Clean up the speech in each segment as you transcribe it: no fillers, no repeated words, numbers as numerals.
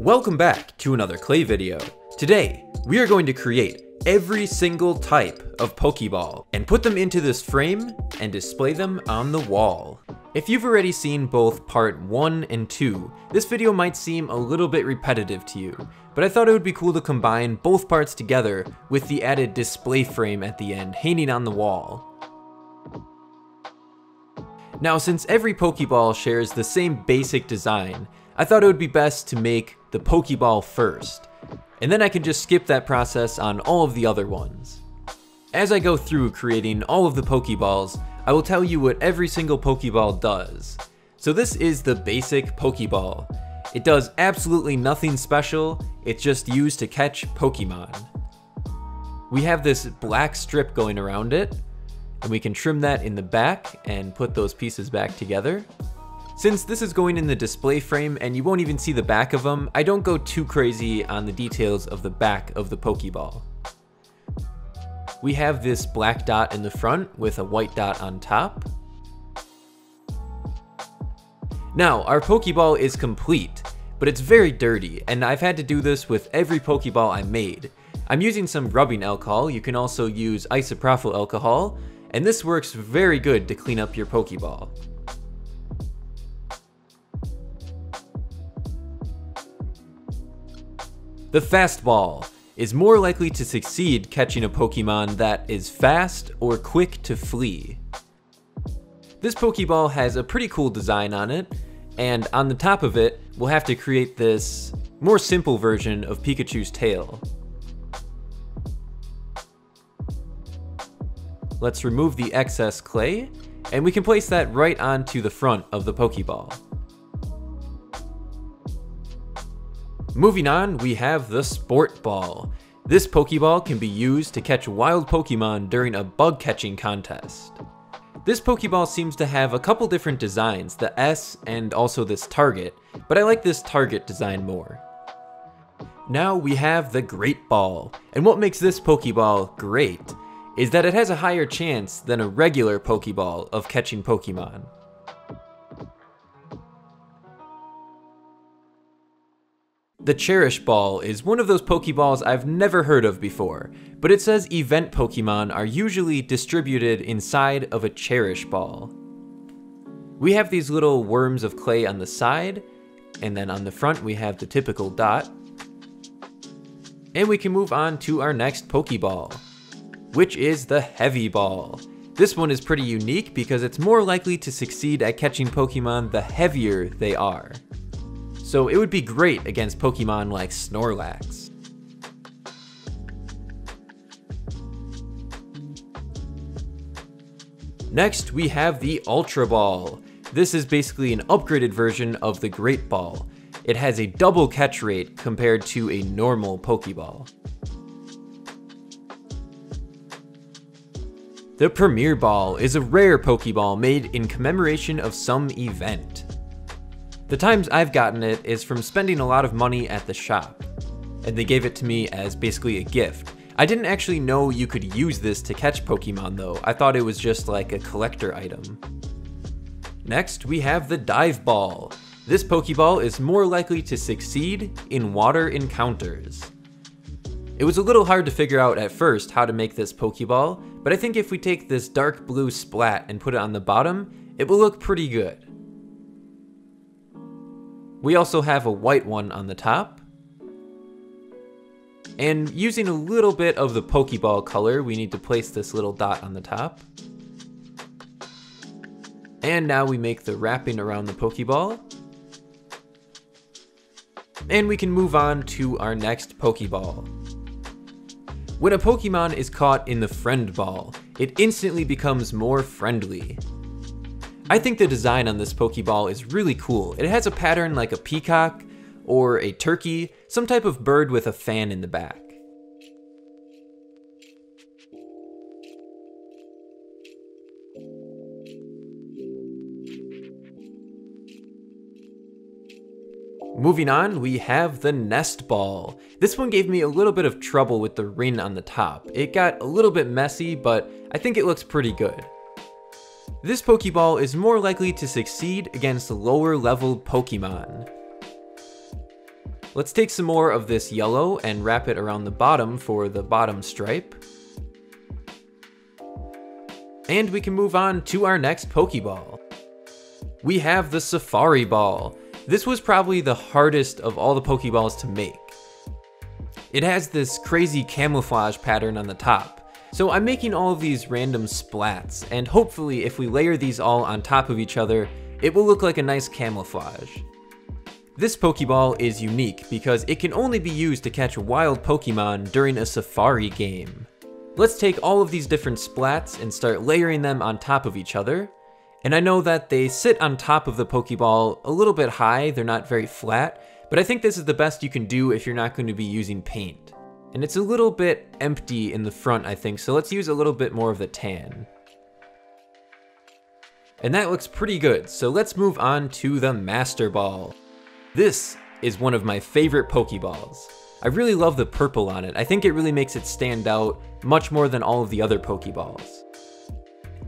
Welcome back to another clay video. Today, we are going to create every single type of Pokeball and put them into this frame and display them on the wall. If you've already seen both part 1 and 2, this video might seem a little bit repetitive to you, but I thought it would be cool to combine both parts together with the added display frame at the end hanging on the wall. Now, since every Pokeball shares the same basic design, I thought it would be best to make the Pokeball first, and then I can just skip that process on all of the other ones. As I go through creating all of the Pokeballs, I will tell you what every single Pokeball does. So this is the basic Pokeball. It does absolutely nothing special, it's just used to catch Pokemon. We have this black strip going around it, and we can trim that in the back and put those pieces back together. Since this is going in the display frame and you won't even see the back of them, I don't go too crazy on the details of the back of the Pokeball. We have this black dot in the front with a white dot on top. Now, our Pokeball is complete, but it's very dirty, and I've had to do this with every Pokeball I made. I'm using some rubbing alcohol, you can also use isopropyl alcohol, and this works very good to clean up your Pokeball. The fastball is more likely to succeed catching a Pokemon that is fast or quick to flee. This Pokeball has a pretty cool design on it, and on the top of it, we'll have to create this more simple version of Pikachu's tail. Let's remove the excess clay, and we can place that right onto the front of the Pokeball. Moving on, we have the Sport Ball. This Pokeball can be used to catch wild Pokemon during a bug catching contest. This Pokeball seems to have a couple different designs, the S and also this target, but I like this target design more. Now we have the Great Ball, and what makes this Pokeball great is that it has a higher chance than a regular Pokeball of catching Pokemon. The Cherish Ball is one of those Pokeballs I've never heard of before, but it says event Pokemon are usually distributed inside of a Cherish Ball. We have these little worms of clay on the side, and then on the front we have the typical dot. And we can move on to our next Pokeball, which is the Heavy Ball. This one is pretty unique because it's more likely to succeed at catching Pokemon the heavier they are. So it would be great against Pokemon like Snorlax. Next, we have the Ultra Ball. This is basically an upgraded version of the Great Ball. It has a double catch rate compared to a normal Pokeball. The Premier Ball is a rare Pokeball made in commemoration of some event. The times I've gotten it is from spending a lot of money at the shop, and they gave it to me as basically a gift. I didn't actually know you could use this to catch Pokemon though, I thought it was just like a collector item. Next, we have the Dive Ball. This Pokeball is more likely to succeed in water encounters. It was a little hard to figure out at first how to make this Pokeball, but I think if we take this dark blue splat and put it on the bottom, it will look pretty good. We also have a white one on the top. And using a little bit of the Pokeball color, we need to place this little dot on the top. And now we make the wrapping around the Pokeball. And we can move on to our next Pokeball. When a Pokemon is caught in the Friend Ball, it instantly becomes more friendly. I think the design on this Pokeball is really cool. It has a pattern like a peacock or a turkey, some type of bird with a fan in the back. Moving on, we have the Nest Ball. This one gave me a little bit of trouble with the ring on the top. It got a little bit messy, but I think it looks pretty good. This Pokeball is more likely to succeed against lower level Pokemon. Let's take some more of this yellow and wrap it around the bottom for the bottom stripe. And we can move on to our next Pokeball. We have the Safari Ball. This was probably the hardest of all the Pokeballs to make. It has this crazy camouflage pattern on the top. So I'm making all of these random splats, and hopefully if we layer these all on top of each other, it will look like a nice camouflage. This Pokeball is unique because it can only be used to catch wild Pokemon during a Safari game. Let's take all of these different splats and start layering them on top of each other. And I know that they sit on top of the Pokeball a little bit high, they're not very flat, but I think this is the best you can do if you're not going to be using paint. And it's a little bit empty in the front, I think, so let's use a little bit more of the tan. And that looks pretty good, so let's move on to the Master Ball. This is one of my favorite Pokeballs. I really love the purple on it. I think it really makes it stand out much more than all of the other Pokeballs.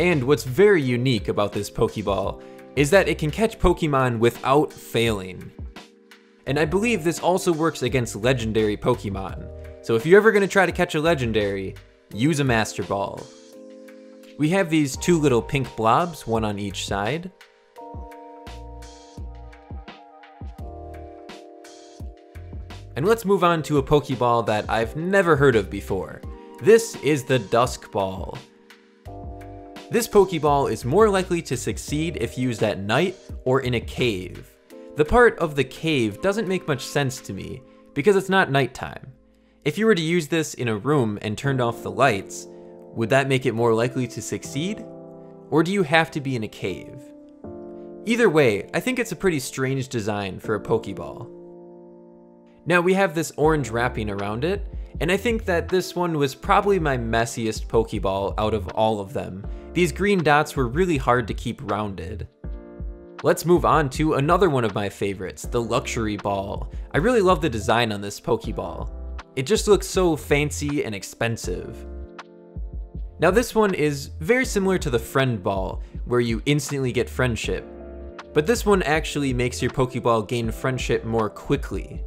And what's very unique about this Pokeball is that it can catch Pokemon without failing. And I believe this also works against legendary Pokemon. So if you're ever going to try to catch a legendary, use a Master Ball. We have these two little pink blobs, one on each side. And let's move on to a Pokeball that I've never heard of before. This is the Dusk Ball. This Pokeball is more likely to succeed if used at night or in a cave. The part of the cave doesn't make much sense to me because it's not nighttime. If you were to use this in a room and turned off the lights, would that make it more likely to succeed? Or do you have to be in a cave? Either way, I think it's a pretty strange design for a Pokeball. Now we have this orange wrapping around it, and I think that this one was probably my messiest Pokeball out of all of them. These green dots were really hard to keep rounded. Let's move on to another one of my favorites, the Luxury Ball. I really love the design on this Pokeball. It just looks so fancy and expensive. Now this one is very similar to the Friend Ball, where you instantly get friendship. But this one actually makes your Pokeball gain friendship more quickly.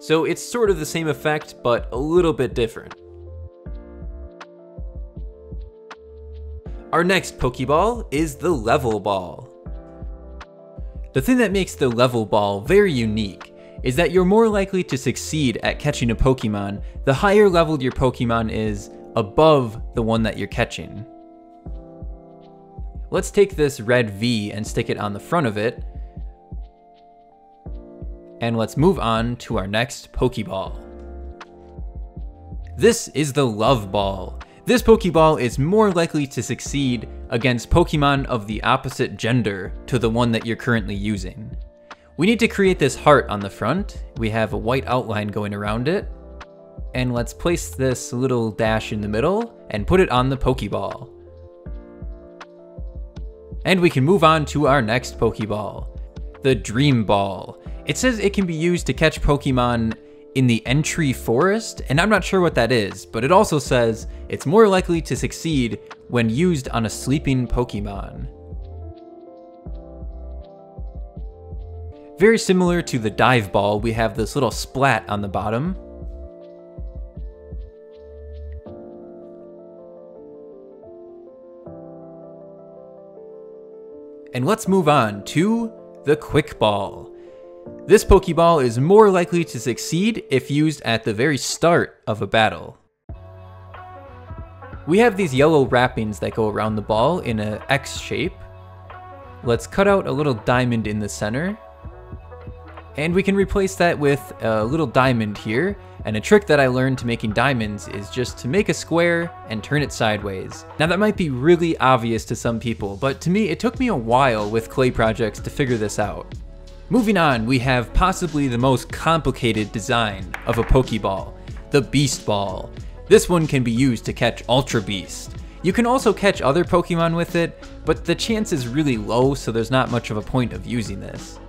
So it's sort of the same effect, but a little bit different. Our next Pokeball is the Level Ball. The thing that makes the Level Ball very unique is that you're more likely to succeed at catching a Pokemon the higher leveled your Pokemon is above the one that you're catching. Let's take this red V and stick it on the front of it. And let's move on to our next Pokeball. This is the Love Ball. This Pokeball is more likely to succeed against Pokemon of the opposite gender to the one that you're currently using. We need to create this heart on the front. We have a white outline going around it. And let's place this little dash in the middle and put it on the Pokeball. And we can move on to our next Pokeball, the Dream Ball. It says it can be used to catch Pokemon in the entry forest, and I'm not sure what that is, but it also says it's more likely to succeed when used on a sleeping Pokemon. Very similar to the Dive Ball, we have this little splat on the bottom. And let's move on to the Quick Ball. This Pokeball is more likely to succeed if used at the very start of a battle. We have these yellow wrappings that go around the ball in an X shape. Let's cut out a little diamond in the center. And we can replace that with a little diamond here. And a trick that I learned to making diamonds is just to make a square and turn it sideways. Now that might be really obvious to some people, but to me it took me a while with clay projects to figure this out. Moving on, we have possibly the most complicated design of a Pokeball, the Beast Ball. This one can be used to catch Ultra Beast. You can also catch other Pokemon with it, but the chance is really low, so there's not much of a point of using this.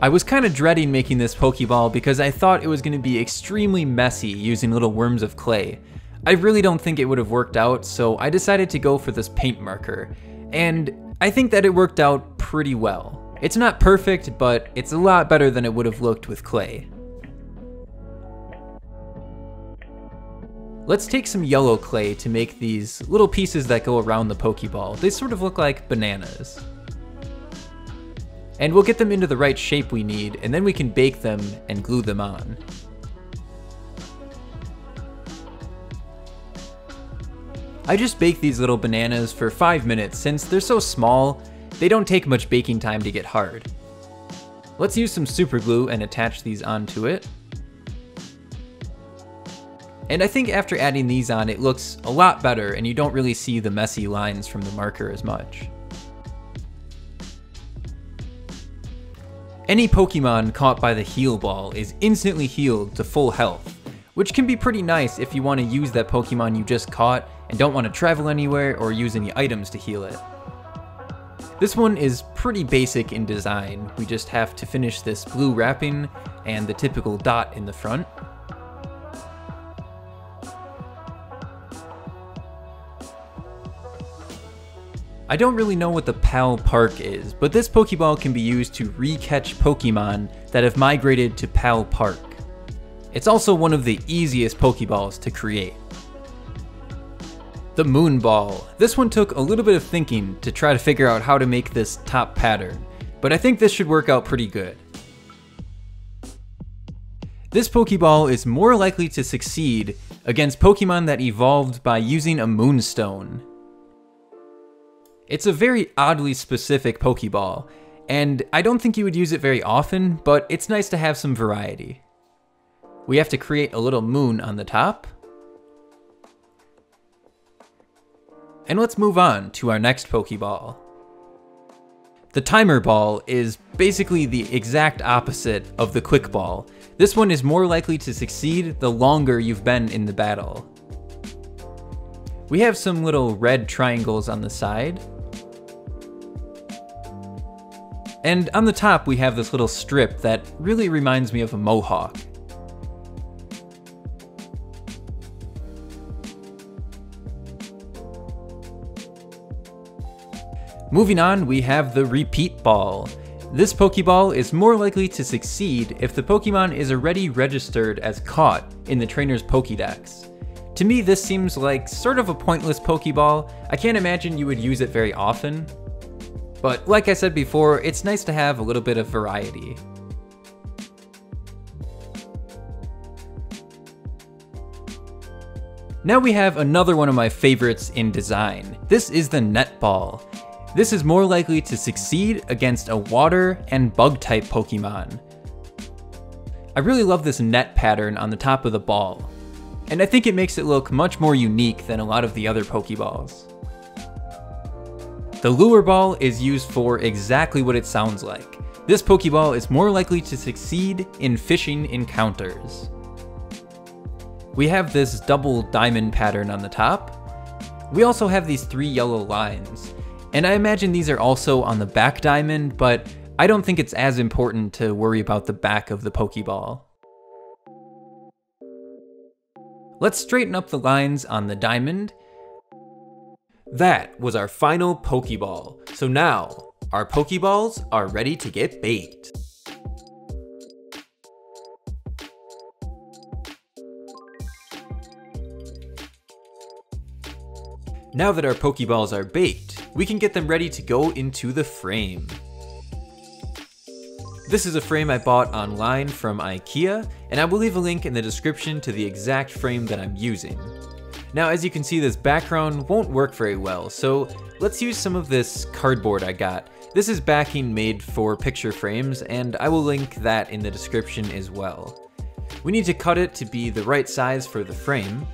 I was kind of dreading making this Pokeball because I thought it was going to be extremely messy using little worms of clay. I really don't think it would have worked out, so I decided to go for this paint marker, and I think that it worked out pretty well. It's not perfect, but it's a lot better than it would have looked with clay. Let's take some yellow clay to make these little pieces that go around the Pokeball. They sort of look like bananas. And we'll get them into the right shape we need, and then we can bake them and glue them on. I just bake these little bananas for 5 minutes since they're so small, they don't take much baking time to get hard. Let's use some super glue and attach these onto it. And I think after adding these on, it looks a lot better and you don't really see the messy lines from the marker as much. Any Pokemon caught by the heal ball is instantly healed to full health, which can be pretty nice if you want to use that Pokemon you just caught and don't want to travel anywhere or use any items to heal it. This one is pretty basic in design. We just have to finish this blue wrapping and the typical dot in the front. I don't really know what the Pal Park is, but this Pokeball can be used to re-catch Pokemon that have migrated to Pal Park. It's also one of the easiest Pokeballs to create. The Moon Ball. This one took a little bit of thinking to try to figure out how to make this top pattern, but I think this should work out pretty good. This Pokeball is more likely to succeed against Pokemon that evolved by using a Moonstone. It's a very oddly specific Pokeball, and I don't think you would use it very often, but it's nice to have some variety. We have to create a little moon on the top. And let's move on to our next Pokeball. The Timer Ball is basically the exact opposite of the Quick Ball. This one is more likely to succeed the longer you've been in the battle. We have some little red triangles on the side. And on the top we have this little strip that really reminds me of a mohawk. Moving on, we have the Repeat Ball. This Pokeball is more likely to succeed if the Pokemon is already registered as caught in the trainer's Pokédex. To me, this seems like sort of a pointless Pokeball. I can't imagine you would use it very often. But like I said before, it's nice to have a little bit of variety. Now we have another one of my favorites in design. This is the Net Ball. This is more likely to succeed against a water and bug type Pokemon. I really love this net pattern on the top of the ball, and I think it makes it look much more unique than a lot of the other Pokeballs. The Lure Ball is used for exactly what it sounds like. This Pokeball is more likely to succeed in fishing encounters. We have this double diamond pattern on the top. We also have these three yellow lines. And I imagine these are also on the back diamond, but I don't think it's as important to worry about the back of the Pokeball. Let's straighten up the lines on the diamond. That was our final Pokeball. So now, our Pokeballs are ready to get baked. Now that our Pokeballs are baked, we can get them ready to go into the frame. This is a frame I bought online from IKEA, and I will leave a link in the description to the exact frame that I'm using. Now, as you can see, this background won't work very well, so let's use some of this cardboard I got. This is backing made for picture frames, and I will link that in the description as well. We need to cut it to be the right size for the frame.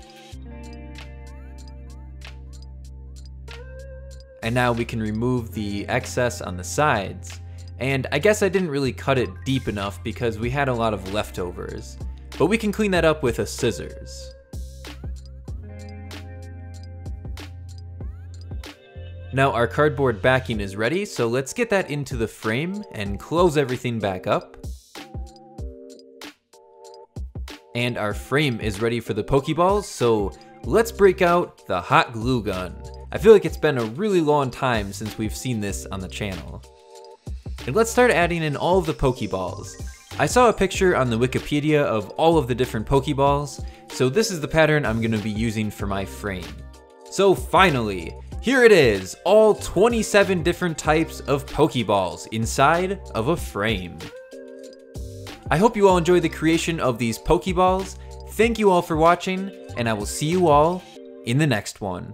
And now we can remove the excess on the sides. And I guess I didn't really cut it deep enough because we had a lot of leftovers. But we can clean that up with a scissors. Now our cardboard backing is ready, so let's get that into the frame and close everything back up. And our frame is ready for the Pokeballs, so let's break out the hot glue gun. I feel like it's been a really long time since we've seen this on the channel. And let's start adding in all of the Pokeballs. I saw a picture on the Wikipedia of all of the different Pokeballs, so this is the pattern I'm going to be using for my frame. So finally, here it is, all 27 different types of Pokeballs inside of a frame. I hope you all enjoyed the creation of these Pokeballs. Thank you all for watching, and I will see you all in the next one.